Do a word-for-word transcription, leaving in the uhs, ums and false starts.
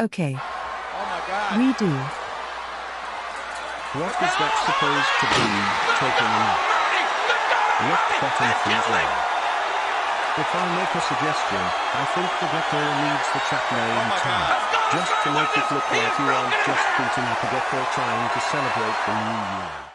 Okay. Oh my God. Redo. What is that supposed to be? Taking him up. Left bottom free leg. If I make a suggestion, I think the Gecko needs the track name oh tag, just to make it look like you aren't just beating up a Gecko trying to celebrate the new year.